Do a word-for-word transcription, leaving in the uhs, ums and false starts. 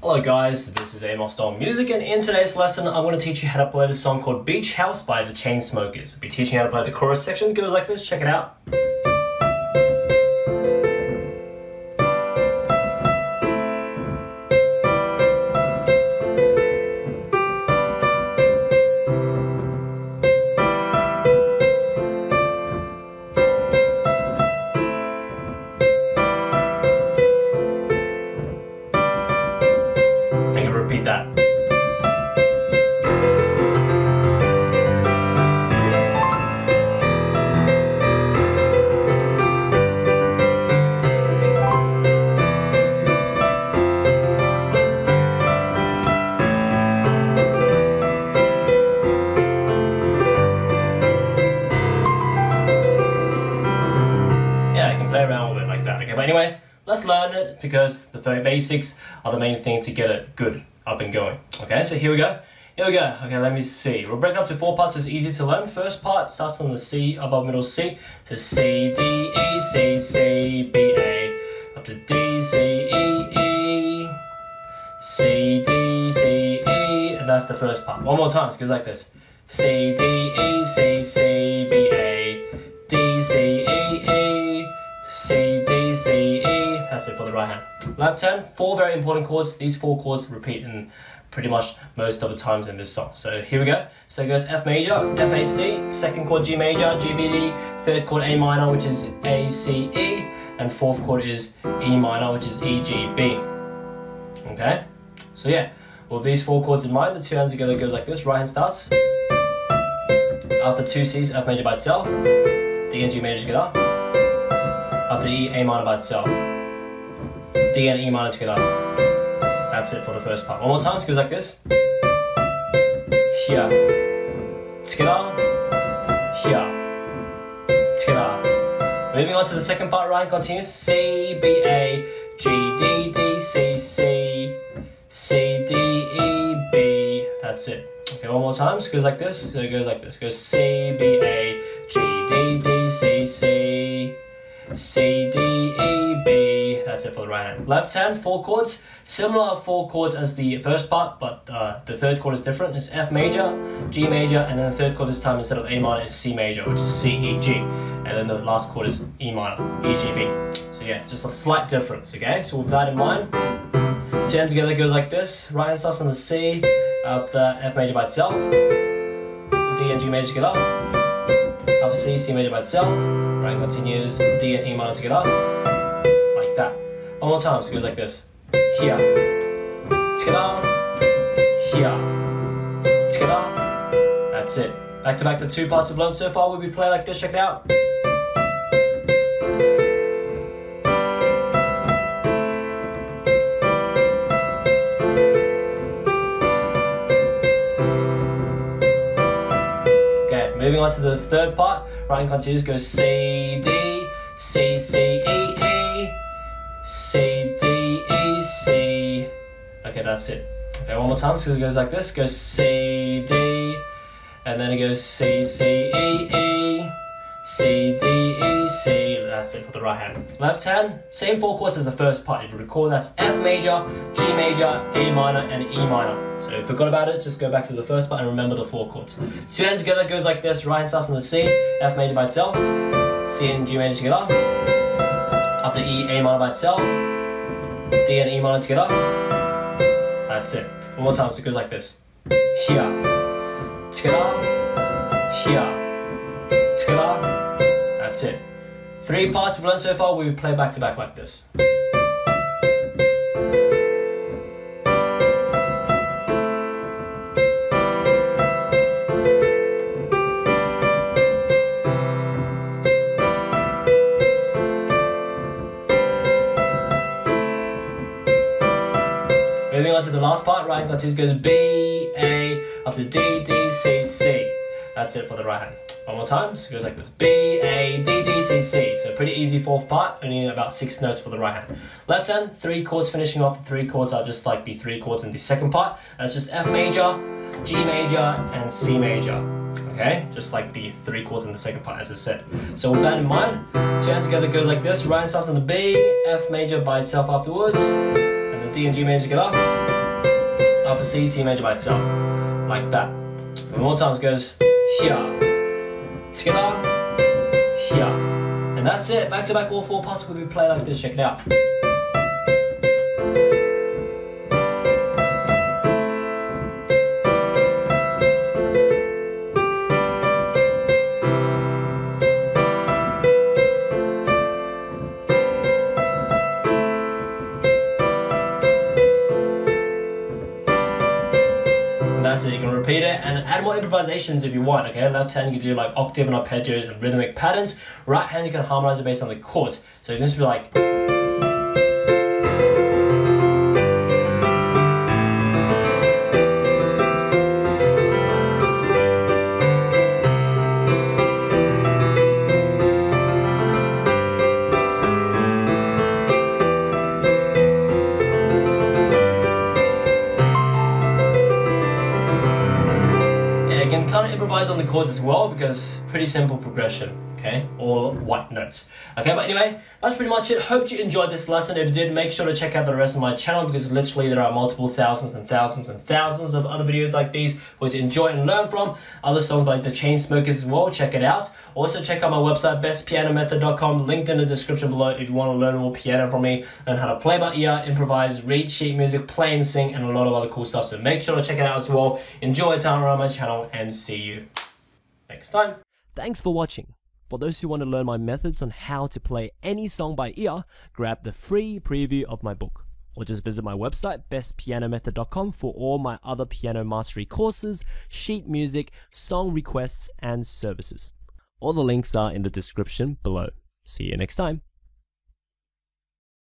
Hello guys, this is Amos Doll Music, and in today's lesson I want to teach you how to play this song called Beach House by The Chainsmokers. I'll be teaching you how to play the chorus section. It goes like this, check it out. Repeat that. Yeah, I can play around with it like that. Okay, but anyways, let's learn it because the very basics are the main thing to get it good, up and going. Okay, so here we go. Here we go. Okay, let me see. We'll break it up to four parts, so it's easy to learn. First part starts on the C, above middle C, to C, D, E, C, C, B, A, up to D, C, E, E, C, D, C, E, and that's the first part. One more time, it goes like this. C, D, E, C, C, B, A, D, C, E, E, C, D, C, E. That's it for the right hand. Left hand, four very important chords. These four chords repeat in pretty much most of the times in this song. So here we go. So it goes F major, F A C, second chord G major, G B D, third chord A minor, which is A C E, and fourth chord is E minor, which is E G B. Okay? So yeah, with these four chords in mind, the two hands together goes like this. Right hand starts. After two C's, F major by itself, D and G major together. After E, A minor by itself. D and E minor together. That's it for the first part. One more time, it goes like this. Here, together, here, together. Moving on to the second part, right, continues. C, B, A, G, D, D, C, C, C, D, E, B. That's it. Okay, one more time, it goes like this. So it goes like this. It goes C, B, A, G, D, D, C, C, C, D, E, B. That's it for the right hand. Left hand, four chords, similar four chords as the first part, but uh, the third chord is different. It's F major, G major, and then the third chord this time, instead of A minor, is C major, which is C, E, G. And then the last chord is E minor, E, G, B. So yeah, just a slight difference, okay? So with that in mind, two hands together goes like this. Right hand starts on the C of the F major by itself, D and G major together, after C, C major by itself, right hand continues, D and E minor together. That. One more time, so it goes like this. Here, together, here, together. That's it. Back to back, the two parts we've learned so far will be played like this. Check it out. Okay, moving on to the third part. Right hand continues, goes C, D, C, C, E, E. C, D, E, C. Okay, that's it. Okay, one more time, so it goes like this. It goes C, D, and then it goes C, C, E, E, C, D, E, C. That's it for the right hand. Left hand, same four chords as the first part. If you recall, that's F major, G major, A minor, and E minor. So if you forgot about it, just go back to the first part and remember the four chords. Two hands together goes like this. Right hand starts on the C, F major by itself, C and G major together. After E, A minor by itself, D and E minor together. That's it. One more time, so it goes like this. Here, together, here, together. That's it. Three parts we've learned so far, we play back to back like this. Moving on to the last part, right hand continues, goes B, A, up to D, D, C, C. That's it for the right hand. One more time, so it goes like this. B, A, D, D, C, C. So pretty easy fourth part, only about six notes for the right hand. Left hand, three chords, finishing off the three chords are just like the three chords in the second part. That's just F major, G major, and C major. Okay, just like the three chords in the second part, as I said. So with that in mind, two hands together goes like this. Right hand starts on the B, F major by itself afterwards. D and G major together. half a C, C major by itself, like that. And more times goes here, together, here. And that's it, back to back, all four parts will be played like this, check it out. So you can repeat it and add more improvisations if you want, okay? Left hand you can do like octave and arpeggio and rhythmic patterns. Right hand you can harmonize it based on the chords. So you can just be like... on the chords as well, because pretty simple progression, okay, all white notes, okay? But anyway, that's pretty much it. Hope you enjoyed this lesson. If you did, make sure to check out the rest of my channel, because literally there are multiple thousands and thousands and thousands of other videos like these for you to enjoy and learn from. Other songs like The Chainsmokers as well, check it out. Also check out my website, best piano method dot com, linked in the description below if you want to learn more piano from me, learn how to play by ear, improvise, read sheet music, play and sing, and a lot of other cool stuff. So make sure to check it out as well. Enjoy your time around my channel, and see you next time. Thanks for watching. For those who want to learn my methods on how to play any song by ear, grab the free preview of my book, or just visit my website, best piano method dot com, for all my other piano mastery courses, sheet music, song requests, and services. All the links are in the description below. See you next time.